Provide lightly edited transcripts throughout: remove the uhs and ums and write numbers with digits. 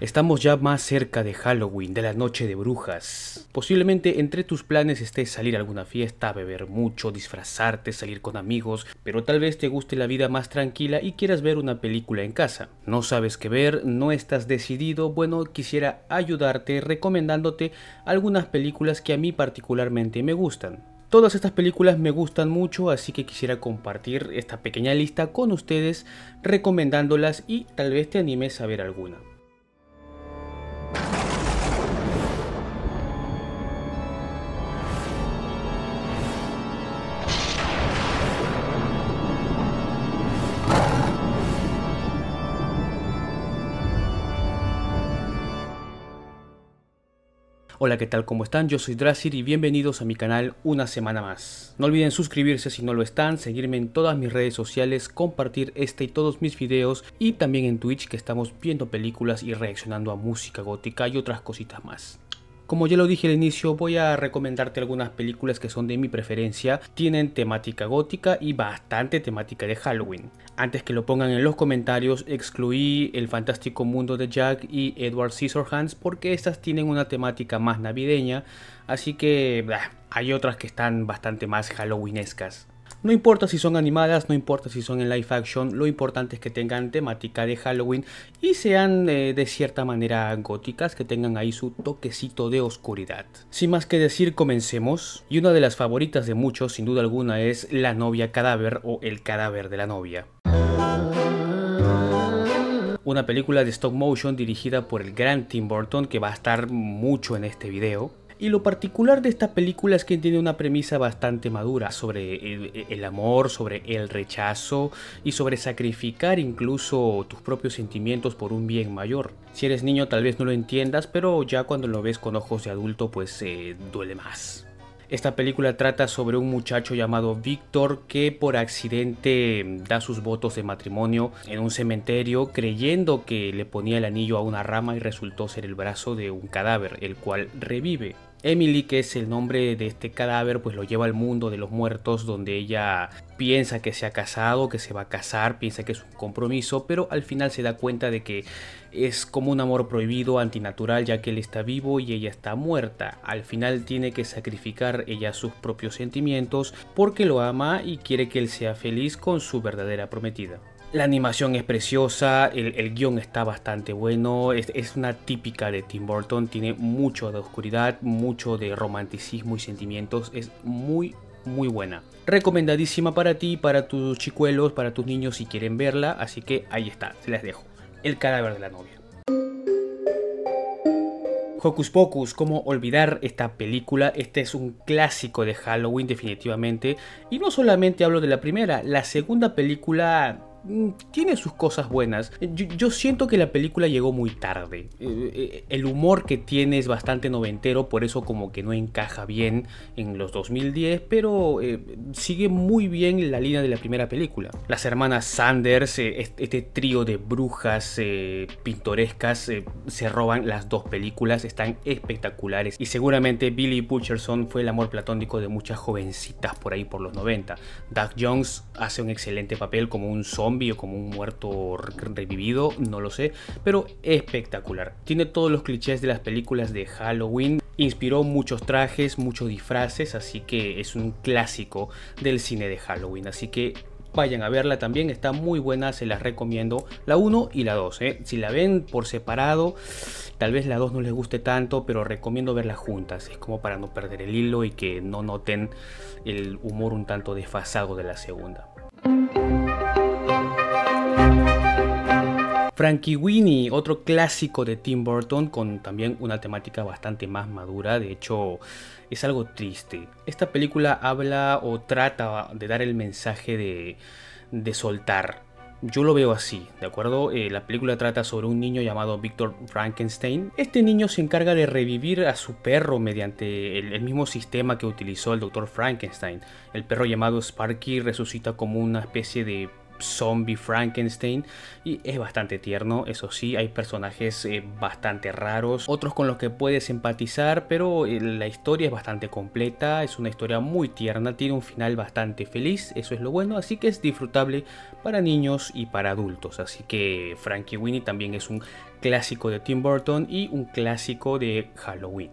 Estamos ya más cerca de Halloween, de la noche de brujas. Posiblemente entre tus planes esté salir a alguna fiesta, beber mucho, disfrazarte, salir con amigos, pero tal vez te guste la vida más tranquila y quieras ver una película en casa. No sabes qué ver, no estás decidido, bueno, quisiera ayudarte recomendándote algunas películas que a mí particularmente me gustan. Todas estas películas me gustan mucho, así que quisiera compartir esta pequeña lista con ustedes, recomendándolas y tal vez te animes a ver alguna. Hola, ¿qué tal? ¿Cómo están? Yo soy Drahcir y bienvenidos a mi canal una semana más. No olviden suscribirse si no lo están, seguirme en todas mis redes sociales, compartir este y todos mis videos y también en Twitch, que estamos viendo películas y reaccionando a música gótica y otras cositas más. Como ya lo dije al inicio, voy a recomendarte algunas películas que son de mi preferencia, tienen temática gótica y bastante temática de Halloween. Antes que lo pongan en los comentarios, excluí El Fantástico Mundo de Jack y Edward Scissorhands porque estas tienen una temática más navideña, así que hay otras que están bastante más halloweenescas. No importa si son animadas, no importa si son en live action, lo importante es que tengan temática de Halloween y sean de cierta manera góticas, que tengan ahí su toquecito de oscuridad. Sin más que decir, comencemos. Y una de las favoritas de muchos, sin duda alguna, es La Novia Cadáver o El Cadáver de la Novia. Una película de stop motion dirigida por el gran Tim Burton, que va a estar mucho en este video. Y lo particular de esta película es que tiene una premisa bastante madura sobre el amor, sobre el rechazo y sobre sacrificar incluso tus propios sentimientos por un bien mayor. Si eres niño tal vez no lo entiendas, pero ya cuando lo ves con ojos de adulto pues duele más. Esta película trata sobre un muchacho llamado Víctor que por accidente da sus votos de matrimonio en un cementerio creyendo que le ponía el anillo a una rama y resultó ser el brazo de un cadáver, el cual revive. Emily, que es el nombre de este cadáver, pues lo lleva al mundo de los muertos, donde ella piensa que se ha casado, que se va a casar, piensa que es un compromiso, pero al final se da cuenta de que es como un amor prohibido, antinatural, ya que él está vivo y ella está muerta. Al final tiene que sacrificar ella sus propios sentimientos porque lo ama y quiere que él sea feliz con su verdadera prometida. La animación es preciosa, el guión está bastante bueno, es una típica de Tim Burton, tiene mucho de oscuridad, mucho de romanticismo y sentimientos, es muy buena. Recomendadísima para ti, para tus chicuelos, para tus niños si quieren verla, así que ahí está, se las dejo. El Cadáver de la Novia. Hocus Pocus, ¿cómo olvidar esta película? Este es un clásico de Halloween definitivamente, y no solamente hablo de la primera, la segunda película tiene sus cosas buenas. Yo siento que la película llegó muy tarde. El humor que tiene es bastante noventero, por eso como que no encaja bien en los 2010, pero sigue muy bien la línea de la primera película. Las hermanas Sanders, este trío de brujas pintorescas, se roban las dos películas, están espectaculares y seguramente Billy Butcherson fue el amor platónico de muchas jovencitas por ahí por los 90. Doug Jones hace un excelente papel como un zombie o como un muerto revivido, no lo sé, pero espectacular. Tiene todos los clichés de las películas de Halloween, inspiró muchos trajes, muchos disfraces, así que es un clásico del cine de Halloween, así que vayan a verla también, está muy buena, se las recomiendo, la 1 y la 2, Si la ven por separado, tal vez la 2 no les guste tanto, pero recomiendo verlas juntas, es como para no perder el hilo y que no noten el humor un tanto desfasado de la segunda. Frankenweenie, otro clásico de Tim Burton con también una temática bastante más madura, de hecho es algo triste. Esta película habla o trata de dar el mensaje de soltar. Yo lo veo así, ¿de acuerdo? La película trata sobre un niño llamado Victor Frankenstein. Este niño se encarga de revivir a su perro mediante el mismo sistema que utilizó el Dr. Frankenstein. El perro llamado Sparky resucita como una especie de zombie Frankenstein, y es bastante tierno. Eso sí, hay personajes bastante raros, otros con los que puedes empatizar, pero la historia es bastante completa, es una historia muy tierna, tiene un final bastante feliz, eso es lo bueno, así que es disfrutable para niños y para adultos. Así que Frankenweenie también es un clásico de Tim Burton y un clásico de Halloween.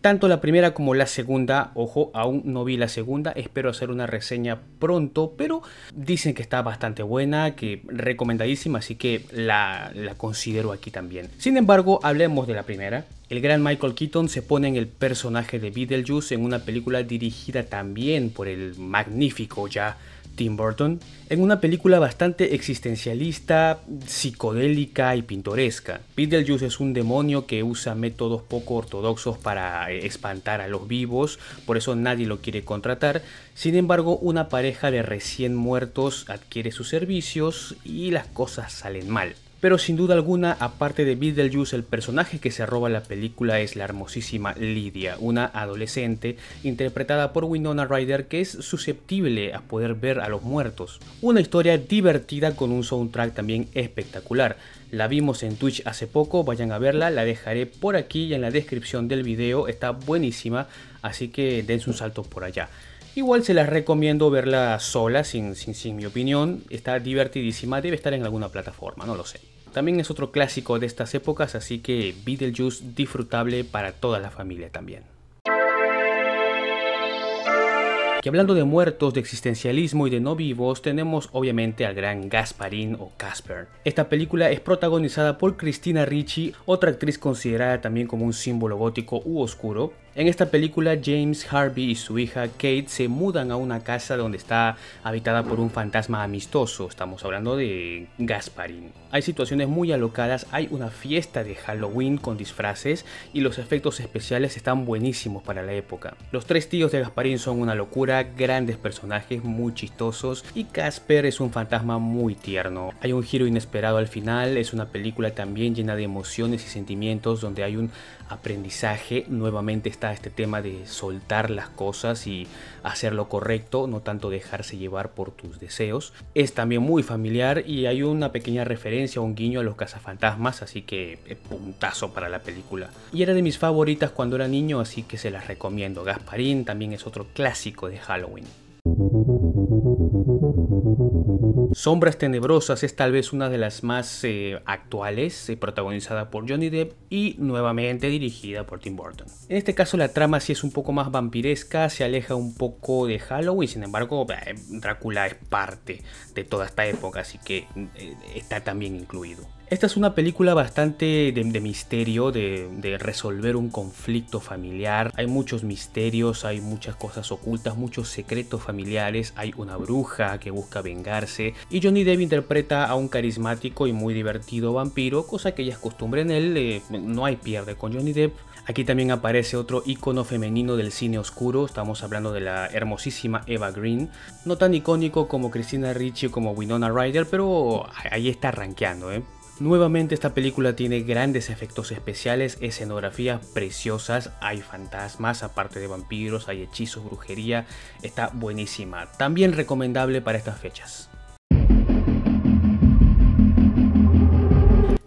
Tanto la primera como la segunda, ojo, aún no vi la segunda, espero hacer una reseña pronto, pero dicen que está bastante buena, que recomendadísima, así que la considero aquí también. Sin embargo, hablemos de la primera. El gran Michael Keaton se pone en el personaje de Beetlejuice en una película dirigida también por el magnífico ya Tim Burton, en una película bastante existencialista, psicodélica y pintoresca. Beetlejuice es un demonio que usa métodos poco ortodoxos para espantar a los vivos, por eso nadie lo quiere contratar. Sin embargo, una pareja de recién muertos adquiere sus servicios y las cosas salen mal. Pero sin duda alguna, aparte de Beetlejuice, el personaje que se roba la película es la hermosísima Lidia, una adolescente interpretada por Winona Ryder que es susceptible a poder ver a los muertos. Una historia divertida con un soundtrack también espectacular. La vimos en Twitch hace poco, vayan a verla, la dejaré por aquí y en la descripción del video, está buenísima, así que dense un salto por allá. Igual se las recomiendo verla sola, sin mi opinión, está divertidísima, debe estar en alguna plataforma, no lo sé. También es otro clásico de estas épocas, así que Beetlejuice disfrutable para toda la familia también. Y hablando de muertos, de existencialismo y de no vivos, tenemos obviamente al gran Gasparín o Casper. Esta película es protagonizada por Cristina Ricci, otra actriz considerada también como un símbolo gótico u oscuro. En esta película, James Harvey y su hija Kate se mudan a una casa donde está habitada por un fantasma amistoso, estamos hablando de Gasparín. Hay situaciones muy alocadas, hay una fiesta de Halloween con disfraces y los efectos especiales están buenísimos para la época. Los tres tíos de Gasparín son una locura, grandes personajes muy chistosos y Casper es un fantasma muy tierno. Hay un giro inesperado al final, es una película también llena de emociones y sentimientos donde hay un aprendizaje, nuevamente está este tema de soltar las cosas y hacer lo correcto, no tanto dejarse llevar por tus deseos. Es también muy familiar y hay una pequeña referencia, un guiño a los cazafantasmas, así que puntazo para la película. Y era de mis favoritas cuando era niño, así que se las recomiendo. Gasparín también es otro clásico de Halloween. Sombras Tenebrosas es tal vez una de las más actuales, protagonizada por Johnny Depp y nuevamente dirigida por Tim Burton. En este caso la trama sí es un poco más vampiresca, se aleja un poco de Halloween, sin embargo Drácula es parte de toda esta época, así que está también incluido. Esta es una película bastante de misterio, de resolver un conflicto familiar. Hay muchos misterios, hay muchas cosas ocultas, muchos secretos familiares. Hay una bruja que busca vengarse. Y Johnny Depp interpreta a un carismático y muy divertido vampiro, cosa que ya es costumbre en él. No hay pierde con Johnny Depp. Aquí también aparece otro icono femenino del cine oscuro, estamos hablando de la hermosísima Eva Green. No tan icónico como Cristina Ricci o como Winona Ryder, pero ahí está rankeando, Nuevamente esta película tiene grandes efectos especiales, escenografías preciosas, hay fantasmas, aparte de vampiros, hay hechizos, brujería, está buenísima. También recomendable para estas fechas.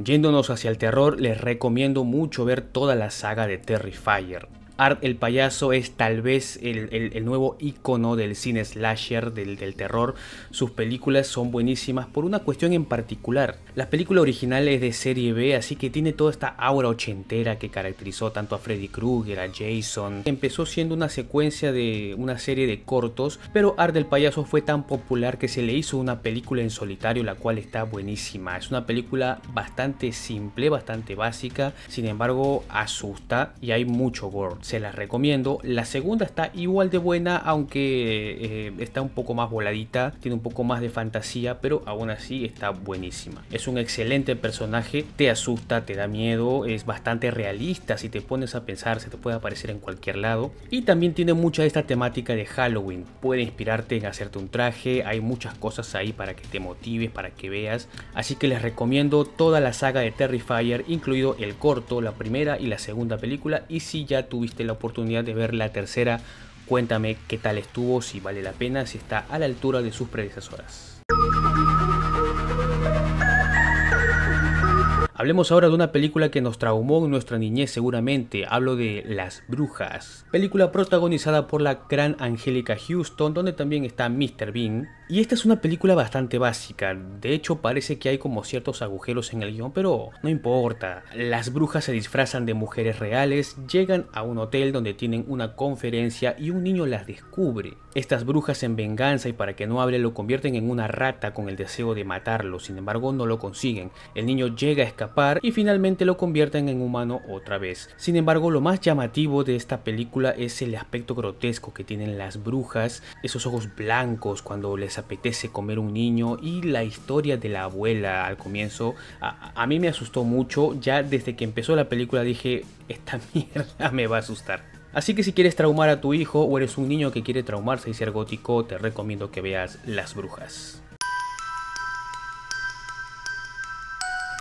Yéndonos hacia el terror, les recomiendo mucho ver toda la saga de Terrifier. Art el payaso es tal vez el nuevo icono del cine slasher, del terror. Sus películas son buenísimas por una cuestión en particular. La película original es de serie B, así que tiene toda esta aura ochentera que caracterizó tanto a Freddy Krueger, a Jason. Empezó siendo una secuencia de una serie de cortos, pero Art el payaso fue tan popular que se le hizo una película en solitario, la cual está buenísima. Es una película bastante simple, bastante básica, sin embargo asusta y hay mucho gore. Se las recomiendo. La segunda está igual de buena, aunque está un poco más voladita, tiene un poco más de fantasía, pero aún así está buenísima. Es un excelente personaje, te asusta, te da miedo, es bastante realista, si te pones a pensar se te puede aparecer en cualquier lado. Y también tiene mucha de esta temática de Halloween, puede inspirarte en hacerte un traje, hay muchas cosas ahí para que te motives, para que veas. Así que les recomiendo toda la saga de Terrifier, incluido el corto, la primera y la segunda película, y si ya tuviste la oportunidad de ver la tercera, Cuéntame qué tal estuvo, si vale la pena, si está a la altura de sus predecesoras. Hablemos ahora de una película que nos traumó en nuestra niñez seguramente, hablo de Las Brujas, película protagonizada por la gran Anjelica Huston, donde también está Mr. Bean, y esta es una película bastante básica, de hecho parece que hay como ciertos agujeros en el guión, pero no importa, las brujas se disfrazan de mujeres reales, llegan a un hotel donde tienen una conferencia y un niño las descubre. Estas brujas en venganza y para que no hable lo convierten en una rata con el deseo de matarlo, sin embargo no lo consiguen, el niño llega a escapar y finalmente lo convierten en humano otra vez. Sin embargo, lo más llamativo de esta película es el aspecto grotesco que tienen las brujas, esos ojos blancos cuando les apetece comer un niño y la historia de la abuela al comienzo. A mí me asustó mucho, ya desde que empezó la película dije, esta mierda me va a asustar. Así que si quieres traumar a tu hijo o eres un niño que quiere traumarse y ser gótico, te recomiendo que veas Las Brujas.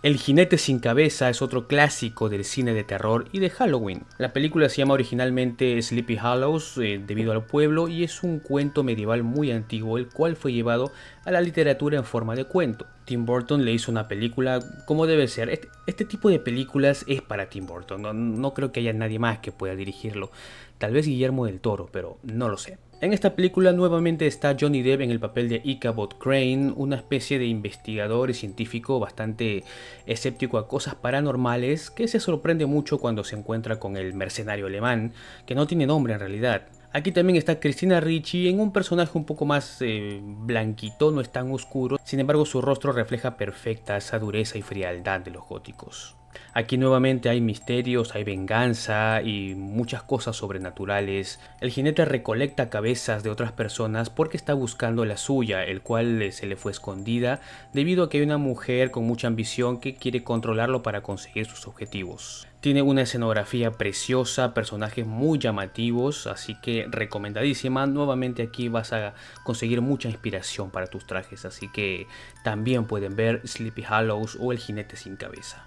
El jinete sin cabeza es otro clásico del cine de terror y de Halloween. La película se llama originalmente Sleepy Hollow debido al pueblo y es un cuento medieval muy antiguo el cual fue llevado a la literatura en forma de cuento. Tim Burton le hizo una película como debe ser. Este tipo de películas es para Tim Burton, no creo que haya nadie más que pueda dirigirlo. Tal vez Guillermo del Toro, pero no lo sé. En esta película nuevamente está Johnny Depp en el papel de Ichabod Crane, una especie de investigador y científico bastante escéptico a cosas paranormales que se sorprende mucho cuando se encuentra con el mercenario alemán, que no tiene nombre en realidad. Aquí también está Cristina Ricci en un personaje un poco más blanquito, no es tan oscuro, sin embargo su rostro refleja perfecta esa dureza y frialdad de los góticos. Aquí nuevamente hay misterios, hay venganza y muchas cosas sobrenaturales. El jinete recolecta cabezas de otras personas porque está buscando la suya, el cual se le fue escondida debido a que hay una mujer con mucha ambición que quiere controlarlo para conseguir sus objetivos. Tiene una escenografía preciosa, personajes muy llamativos, así que recomendadísima. Nuevamente aquí vas a conseguir mucha inspiración para tus trajes, así que también pueden ver Sleepy Hollow o El jinete sin cabeza.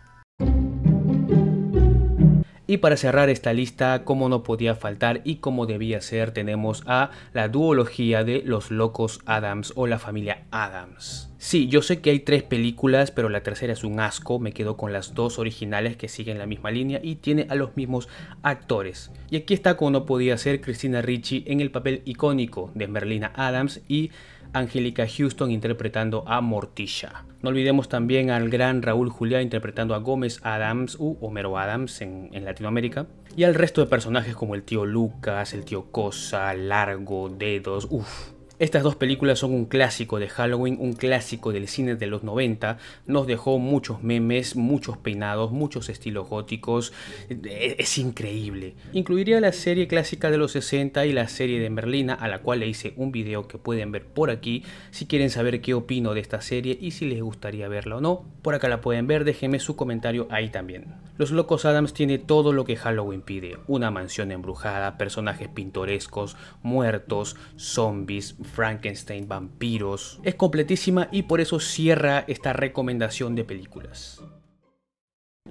Y para cerrar esta lista, como no podía faltar y como debía ser, tenemos a la duología de Los Locos Addams o la familia Addams. Sí, yo sé que hay tres películas, pero la tercera es un asco, me quedo con las dos originales que siguen la misma línea y tiene a los mismos actores. Y aquí está, como no podía ser, Cristina Ricci en el papel icónico de Merlina Addams y Anjelica Huston interpretando a Morticia. No olvidemos también al gran Raúl Juliá interpretando a Gómez Adams u Homero Adams en Latinoamérica. Y al resto de personajes como el tío Lucas, el tío Cosa, Largo, Dedos, uff. Estas dos películas son un clásico de Halloween, un clásico del cine de los 90, nos dejó muchos memes, muchos peinados, muchos estilos góticos, es increíble. Incluiría la serie clásica de los 60 y la serie de Merlina, a la cual le hice un video que pueden ver por aquí, si quieren saber qué opino de esta serie y si les gustaría verla o no, por acá la pueden ver, déjenme su comentario ahí también. Los Locos Addams tiene todo lo que Halloween pide, una mansión embrujada, personajes pintorescos, muertos, zombies, Frankenstein, vampiros, es completísima y por eso cierra esta recomendación de películas.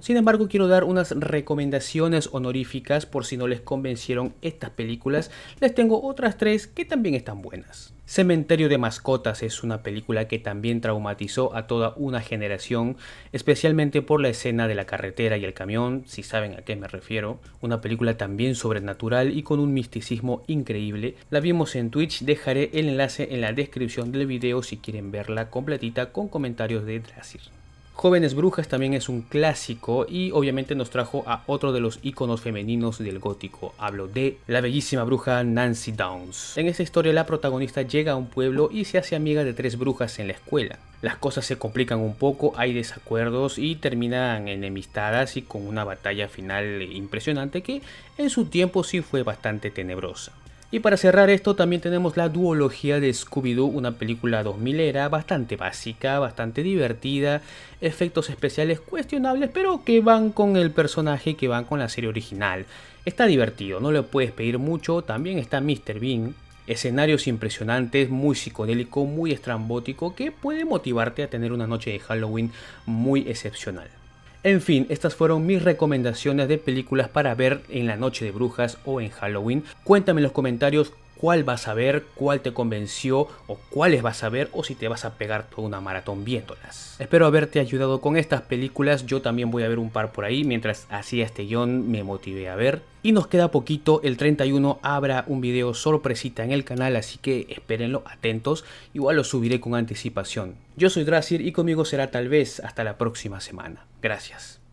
Sin embargo, quiero dar unas recomendaciones honoríficas por si no les convencieron estas películas, les tengo otras tres que también están buenas. Cementerio de mascotas es una película que también traumatizó a toda una generación, especialmente por la escena de la carretera y el camión, si saben a qué me refiero. Una película también sobrenatural y con un misticismo increíble. La vimos en Twitch, dejaré el enlace en la descripción del video si quieren verla completita con comentarios de Drahcir. Jóvenes Brujas también es un clásico y obviamente nos trajo a otro de los íconos femeninos del gótico, hablo de la bellísima bruja Nancy Downs. En esta historia la protagonista llega a un pueblo y se hace amiga de tres brujas en la escuela. Las cosas se complican un poco, hay desacuerdos y terminan enemistadas y con una batalla final impresionante que en su tiempo sí fue bastante tenebrosa. Y para cerrar esto también tenemos la duología de Scooby-Doo, una película 2000era bastante básica, bastante divertida, efectos especiales cuestionables pero que van con el personaje, que van con la serie original. Está divertido, no le puedes pedir mucho, también está Mr. Bean. Escenarios impresionantes, muy psicodélico, muy estrambótico que puede motivarte a tener una noche de Halloween muy excepcional. En fin, estas fueron mis recomendaciones de películas para ver en la noche de brujas o en Halloween. Cuéntame en los comentarios cuál vas a ver, cuál te convenció o cuáles vas a ver, o si te vas a pegar toda una maratón viéndolas. Espero haberte ayudado con estas películas. Yo también voy a ver un par por ahí. Mientras hacía este guión me motivé a ver. Y nos queda poquito, el 31 habrá un video sorpresita en el canal, así que espérenlo atentos, igual lo subiré con anticipación. Yo soy Drahcir y conmigo será tal vez hasta la próxima semana. Gracias.